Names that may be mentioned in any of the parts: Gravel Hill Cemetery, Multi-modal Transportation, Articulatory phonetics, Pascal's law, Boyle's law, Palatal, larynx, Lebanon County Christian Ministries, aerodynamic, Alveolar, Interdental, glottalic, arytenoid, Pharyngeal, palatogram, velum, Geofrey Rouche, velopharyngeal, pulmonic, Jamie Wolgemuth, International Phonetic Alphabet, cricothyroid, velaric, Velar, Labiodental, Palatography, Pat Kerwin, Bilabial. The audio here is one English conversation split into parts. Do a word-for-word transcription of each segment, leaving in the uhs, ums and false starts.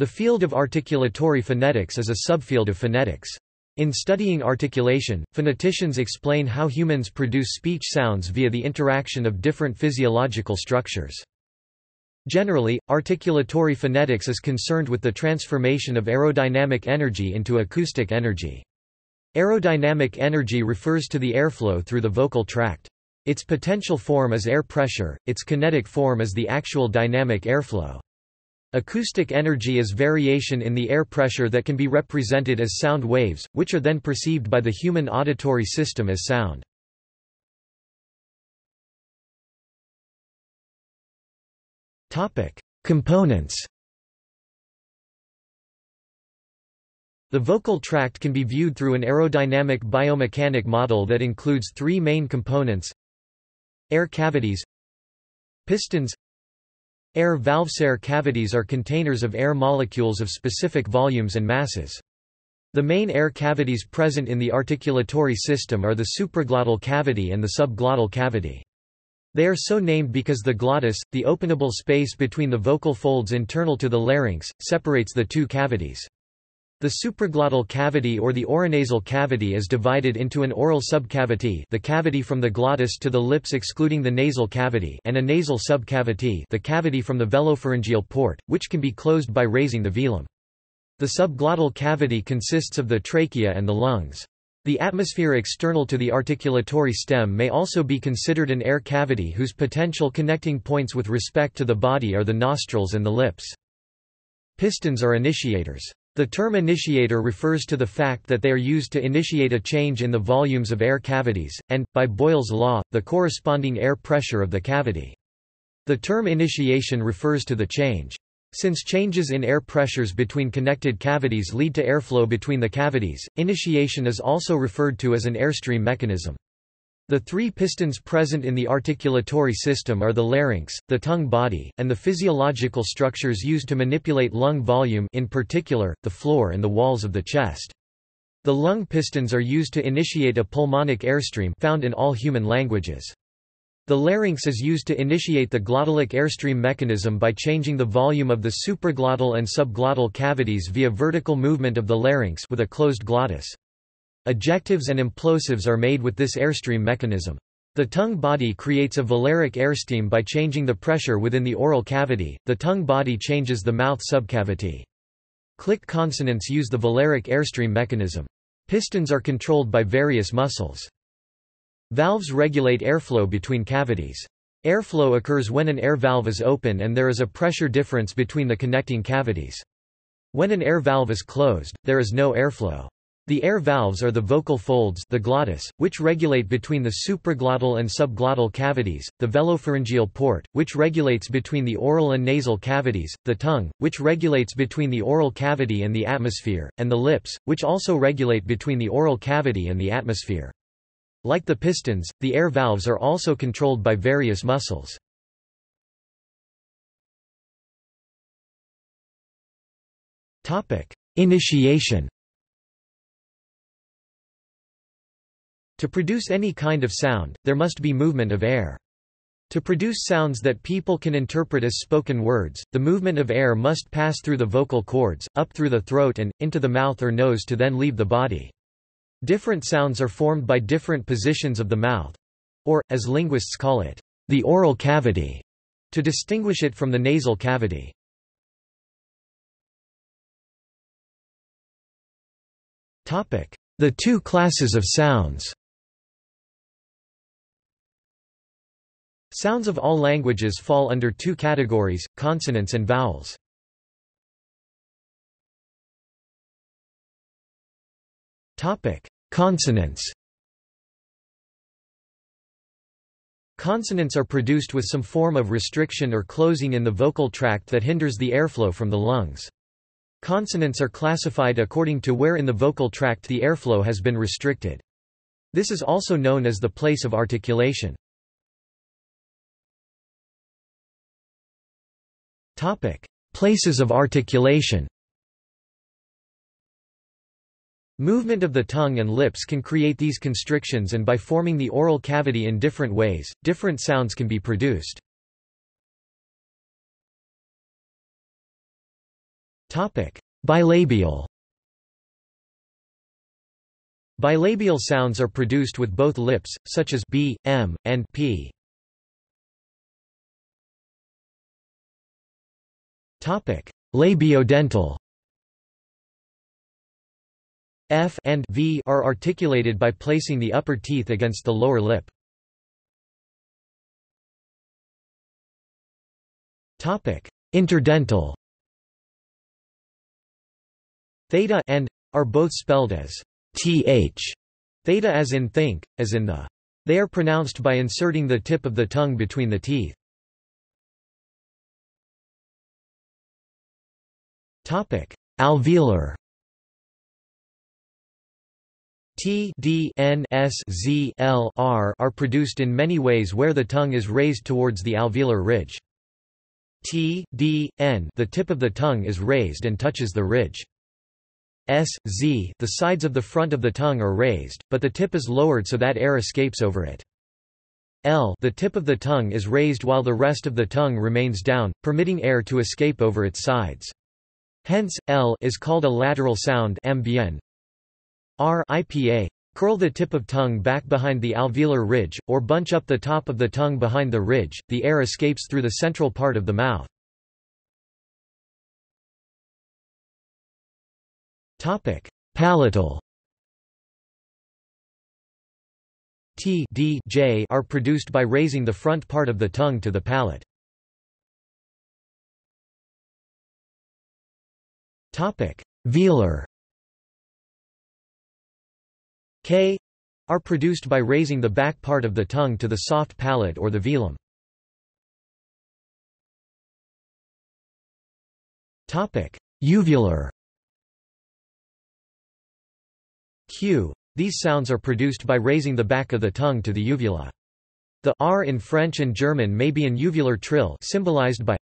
The field of articulatory phonetics is a subfield of phonetics. In studying articulation, phoneticians explain how humans produce speech sounds via the interaction of different physiological structures. Generally, articulatory phonetics is concerned with the transformation of aerodynamic energy into acoustic energy. Aerodynamic energy refers to the airflow through the vocal tract. Its potential form is air pressure, its kinetic form is the actual dynamic airflow. Acoustic energy is variation in the air pressure that can be represented as sound waves, which are then perceived by the human auditory system as sound. Components. The vocal tract can be viewed through an aerodynamic biomechanic model that includes three main components: air cavities, pistons, air valves. Air cavities are containers of air molecules of specific volumes and masses. The main air cavities present in the articulatory system are the supraglottal cavity and the subglottal cavity. They are so named because the glottis, the openable space between the vocal folds internal to the larynx, separates the two cavities. The supraglottal cavity or the oronasal cavity is divided into an oral subcavity, the cavity from the glottis to the lips excluding the nasal cavity, and a nasal subcavity, the cavity from the velopharyngeal port, which can be closed by raising the velum. The subglottal cavity consists of the trachea and the lungs. The atmosphere external to the articulatory stem may also be considered an air cavity whose potential connecting points with respect to the body are the nostrils and the lips. Pistons are initiators. The term initiator refers to the fact that they are used to initiate a change in the volumes of air cavities, and, by Boyle's law, the corresponding air pressure of the cavity. The term initiation refers to the change. Since changes in air pressures between connected cavities lead to airflow between the cavities, initiation is also referred to as an airstream mechanism. The three pistons present in the articulatory system are the larynx, the tongue body, and the physiological structures used to manipulate lung volume, in particular, the floor and the walls of the chest. The lung pistons are used to initiate a pulmonic airstream found in all human languages. The larynx is used to initiate the glottalic airstream mechanism by changing the volume of the supraglottal and subglottal cavities via vertical movement of the larynx with a closed glottis. Ejectives and implosives are made with this airstream mechanism. The tongue body creates a velaric airstream by changing the pressure within the oral cavity. The tongue body changes the mouth subcavity. Click consonants use the velaric airstream mechanism. Pistons are controlled by various muscles. Valves regulate airflow between cavities. Airflow occurs when an air valve is open and there is a pressure difference between the connecting cavities. When an air valve is closed, there is no airflow. The air valves are the vocal folds, the glottis, which regulate between the supraglottal and subglottal cavities, the velopharyngeal port, which regulates between the oral and nasal cavities, the tongue, which regulates between the oral cavity and the atmosphere, and the lips, which also regulate between the oral cavity and the atmosphere. Like the pistons, the air valves are also controlled by various muscles. Topic: Initiation. To produce any kind of sound, there must be movement of air. To produce sounds that people can interpret as spoken words, the movement of air must pass through the vocal cords, up through the throat and, into the mouth or nose to then leave the body. Different sounds are formed by different positions of the mouth, or, as linguists call it, the oral cavity, to distinguish it from the nasal cavity. The two classes of sounds. Sounds of all languages fall under two categories, consonants and vowels. Consonants. Consonants are produced with some form of restriction or closing in the vocal tract that hinders the airflow from the lungs. Consonants are classified according to where in the vocal tract the airflow has been restricted. This is also known as the place of articulation. Places of articulation. Movement of the tongue and lips can create these constrictions, and by forming the oral cavity in different ways, different sounds can be produced. Bilabial. Bilabial sounds are produced with both lips, such as b, m, and p. Labiodental. F and V are articulated by placing the upper teeth against the lower lip. Interdental. Theta and are both spelled as th, theta as in think, as in the. They are pronounced by inserting the tip of the tongue between the teeth. Alveolar. T, D, N, S, Z, L, R are produced in many ways where the tongue is raised towards the alveolar ridge. T, D, N, the tip of the tongue is raised and touches the ridge. S, Z, the sides of the front of the tongue are raised, but the tip is lowered so that air escapes over it. L, the tip of the tongue is raised while the rest of the tongue remains down, permitting air to escape over its sides. Hence, L is called a lateral sound. Ambien. R, I P A. Curl the tip of tongue back behind the alveolar ridge, or bunch up the top of the tongue behind the ridge. The air escapes through the central part of the mouth. Topic: Palatal. T, D, J are produced by raising the front part of the tongue to the palate. Topic: Velar. K are produced by raising the back part of the tongue to the soft palate or the velum. Topic: Uvular. Q. These sounds are produced by raising the back of the tongue to the uvula. The r in French and German may be an uvular trill, symbolized by.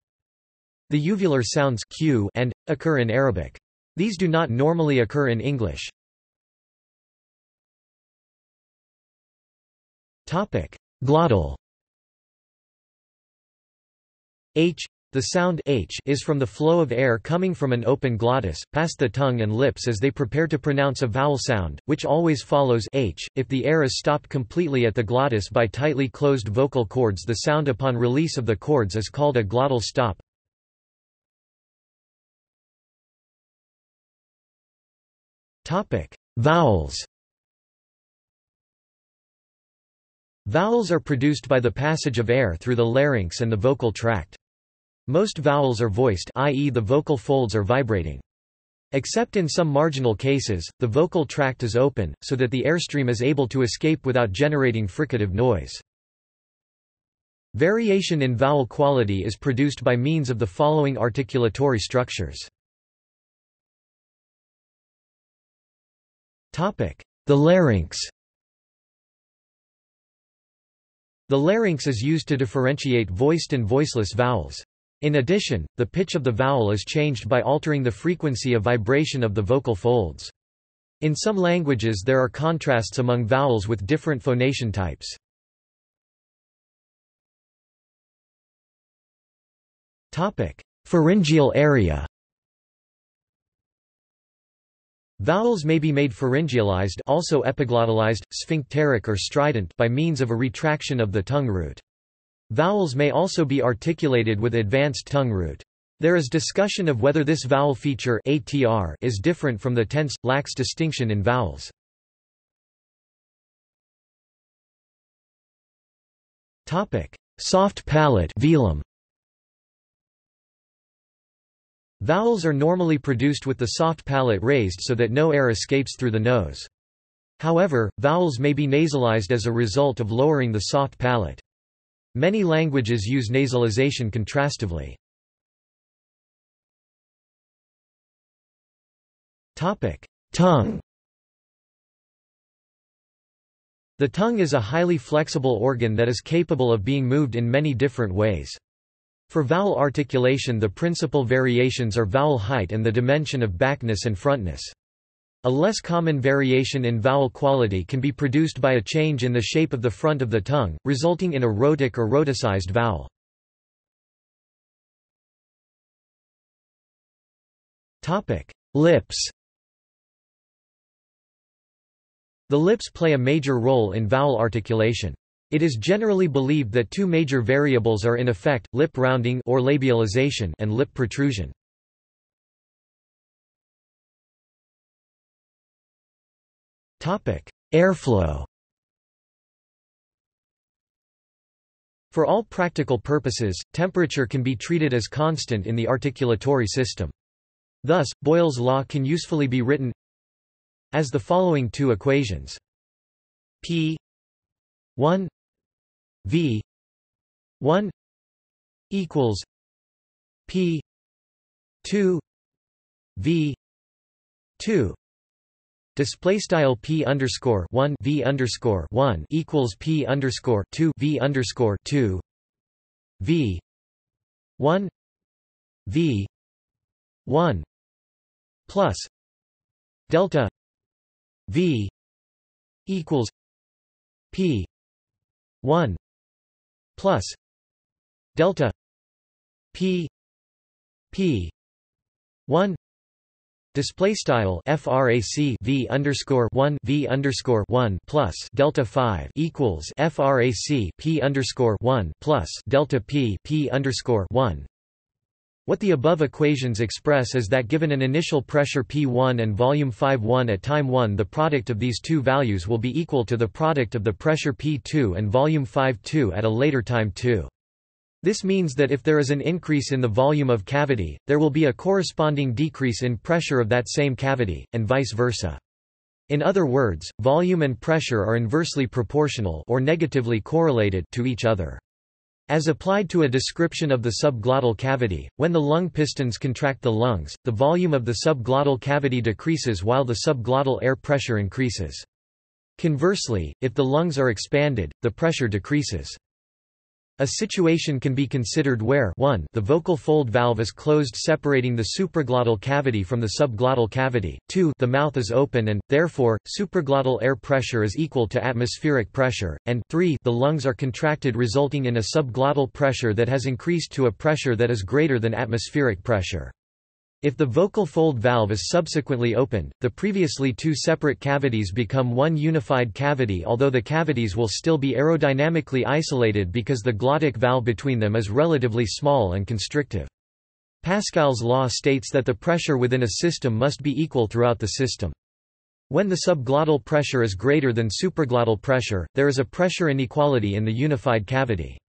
The uvular sounds q and occur in Arabic. These do not normally occur in English. Topic: Glottal. H. The sound h is from the flow of air coming from an open glottis past the tongue and lips as they prepare to pronounce a vowel sound, which always follows h. If the air is stopped completely at the glottis by tightly closed vocal cords, the sound upon release of the cords is called a glottal stop. Topic: Vowels. Vowels are produced by the passage of air through the larynx and the vocal tract. Most vowels are voiced, that is the vocal folds are vibrating. Except in some marginal cases, the vocal tract is open, so that the airstream is able to escape without generating fricative noise. Variation in vowel quality is produced by means of the following articulatory structures. The larynx. The larynx is used to differentiate voiced and voiceless vowels. In addition, the pitch of the vowel is changed by altering the frequency of vibration of the vocal folds. In some languages there are contrasts among vowels with different phonation types. Pharyngeal area. Vowels may be made pharyngealized, also epiglottalized, sphincteric or strident, by means of a retraction of the tongue root. Vowels may also be articulated with advanced tongue root. There is discussion of whether this vowel feature (A T R) is different from the tense, lacks distinction in vowels. Topic: Soft palate velum. Vowels are normally produced with the soft palate raised so that no air escapes through the nose. However, vowels may be nasalized as a result of lowering the soft palate. Many languages use nasalization contrastively. Tongue. The tongue is a highly flexible organ that is capable of being moved in many different ways. For vowel articulation, the principal variations are vowel height and the dimension of backness and frontness. A less common variation in vowel quality can be produced by a change in the shape of the front of the tongue, resulting in a rhotic or rhoticized vowel. Lips. The lips play a major role in vowel articulation. It is generally believed that two major variables are in effect, lip rounding or labialization and lip protrusion. Airflow. For all practical purposes, temperature can be treated as constant in the articulatory system. Thus, Boyle's law can usefully be written as the following two equations: P one V one equals P two V two. Display style p underscore one v underscore one equals p underscore two v underscore two v one v one plus delta v equals p one plus delta p p one. Display style frac v underscore one v underscore one plus delta five equals frac p underscore one plus delta p p underscore one. What the above equations express is that given an initial pressure P one and volume five one at time one, the product of these two values will be equal to the product of the pressure P two and volume five two at a later time two. This means that if there is an increase in the volume of cavity, there will be a corresponding decrease in pressure of that same cavity, and vice versa. In other words, volume and pressure are inversely proportional or negatively correlated to each other. As applied to a description of the subglottal cavity, when the lung pistons contract the lungs, the volume of the subglottal cavity decreases while the subglottal air pressure increases. Conversely, if the lungs are expanded, the pressure decreases. A situation can be considered where one, the vocal fold valve is closed, separating the supraglottal cavity from the subglottal cavity, two, the mouth is open and, therefore, supraglottal air pressure is equal to atmospheric pressure, and three, the lungs are contracted, resulting in a subglottal pressure that has increased to a pressure that is greater than atmospheric pressure. If the vocal fold valve is subsequently opened, the previously two separate cavities become one unified cavity, although the cavities will still be aerodynamically isolated because the glottic valve between them is relatively small and constrictive. Pascal's law states that the pressure within a system must be equal throughout the system. When the subglottal pressure is greater than supraglottal pressure, there is a pressure inequality in the unified cavity.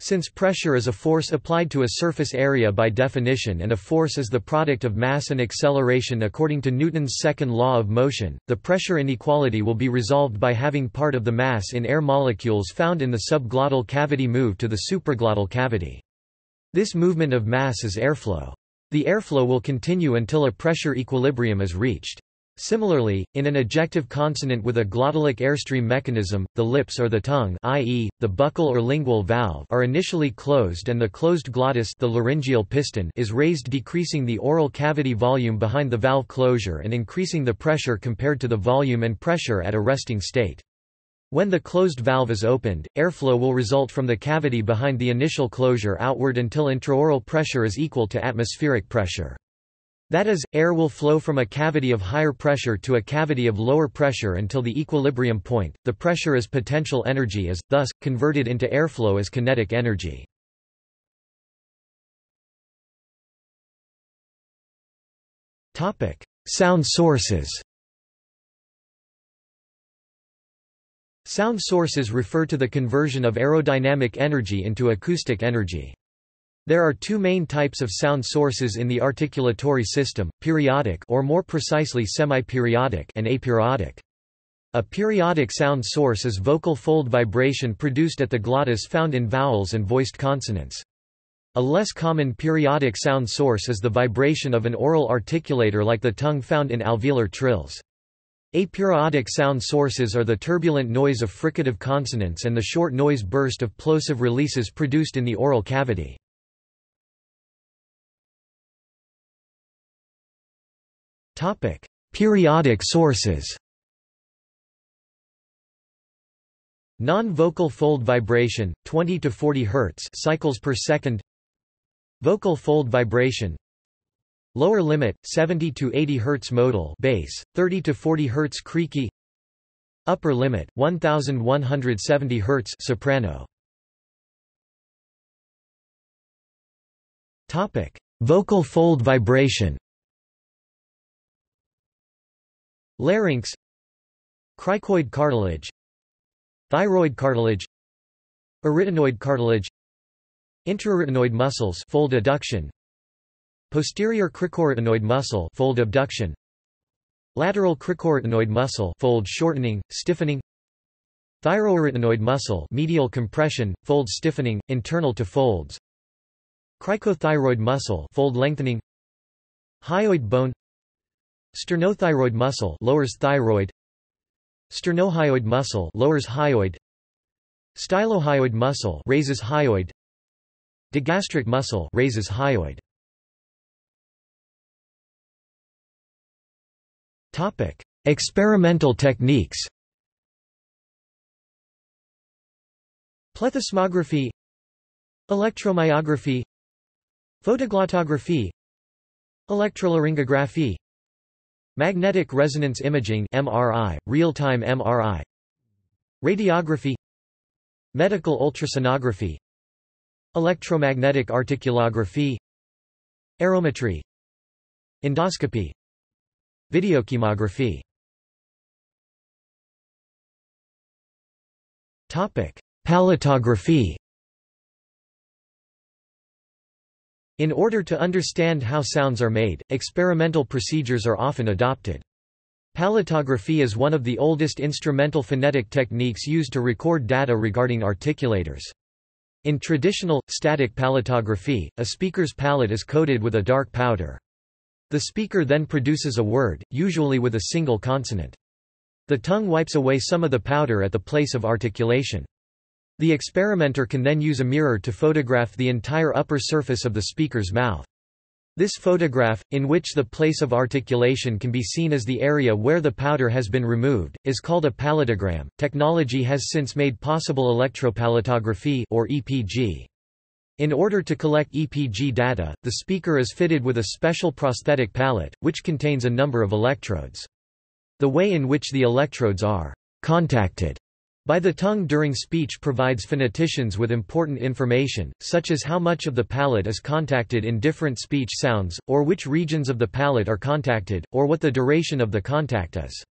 Since pressure is a force applied to a surface area by definition, and a force is the product of mass and acceleration according to Newton's second law of motion, the pressure inequality will be resolved by having part of the mass in air molecules found in the subglottal cavity move to the supraglottal cavity. This movement of mass is airflow. The airflow will continue until a pressure equilibrium is reached. Similarly, in an ejective consonant with a glottalic airstream mechanism, the lips or the tongue, that is, the buccal or lingual valve, are initially closed, and the closed glottis, the laryngeal piston, is raised, decreasing the oral cavity volume behind the valve closure and increasing the pressure compared to the volume and pressure at a resting state. When the closed valve is opened, airflow will result from the cavity behind the initial closure outward until intraoral pressure is equal to atmospheric pressure. That is, air will flow from a cavity of higher pressure to a cavity of lower pressure until the equilibrium point. The pressure as potential energy is, thus, converted into airflow as kinetic energy. Sound sources. Sound sources refer to the conversion of aerodynamic energy into acoustic energy. There are two main types of sound sources in the articulatory system: periodic, or more precisely semi-periodic, and aperiodic. A periodic sound source is vocal fold vibration produced at the glottis found in vowels and voiced consonants. A less common periodic sound source is the vibration of an oral articulator like the tongue found in alveolar trills. Aperiodic sound sources are the turbulent noise of fricative consonants and the short noise burst of plosive releases produced in the oral cavity. Topic: Periodic sources. Non-vocal fold vibration twenty to forty hertz cycles per second. Vocal fold vibration Lower limit seventy to eighty Hz modal, bass thirty to forty Hz creaky. Upper limit eleven seventy Hz soprano. Topic: vocal fold vibration. Larynx, cricoid cartilage, thyroid cartilage, arytenoid cartilage, interarytenoid muscles, fold adduction, posterior cricoarytenoid muscle, fold abduction, lateral cricoarytenoid muscle, fold shortening, stiffening, thyroarytenoid muscle, medial compression, fold stiffening, internal to folds, cricothyroid muscle, fold lengthening, hyoid bone, sternothyroid muscle, lowers thyroid, sternohyoid muscle, lowers hyoid, stylohyoid muscle, raises hyoid, digastric muscle, raises hyoid. Topic: experimental techniques. Plethysmography, electromyography, photoglottography, electrolaryngography, magnetic resonance imaging (M R I), real-time M R I, radiography, medical ultrasonography, electromagnetic articulography, aerometry, endoscopy, videochemography. Topic: palatography. In order to understand how sounds are made, experimental procedures are often adopted. Palatography is one of the oldest instrumental phonetic techniques used to record data regarding articulators. In traditional, static palatography, a speaker's palate is coated with a dark powder. The speaker then produces a word, usually with a single consonant. The tongue wipes away some of the powder at the place of articulation. The experimenter can then use a mirror to photograph the entire upper surface of the speaker's mouth. This photograph, in which the place of articulation can be seen as the area where the powder has been removed, is called a palatogram. Technology has since made possible electropalatography, or E P G. In order to collect E P G data, the speaker is fitted with a special prosthetic palate, which contains a number of electrodes. The way in which the electrodes are contacted by the tongue during speech provides phoneticians with important information, such as how much of the palate is contacted in different speech sounds, or which regions of the palate are contacted, or what the duration of the contact is.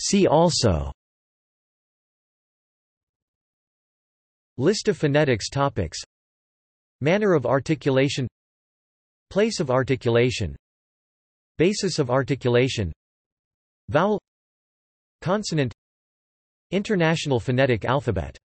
See also: List of phonetics topics, manner of articulation, place of articulation, basis of articulation, vowel, consonant, International Phonetic Alphabet.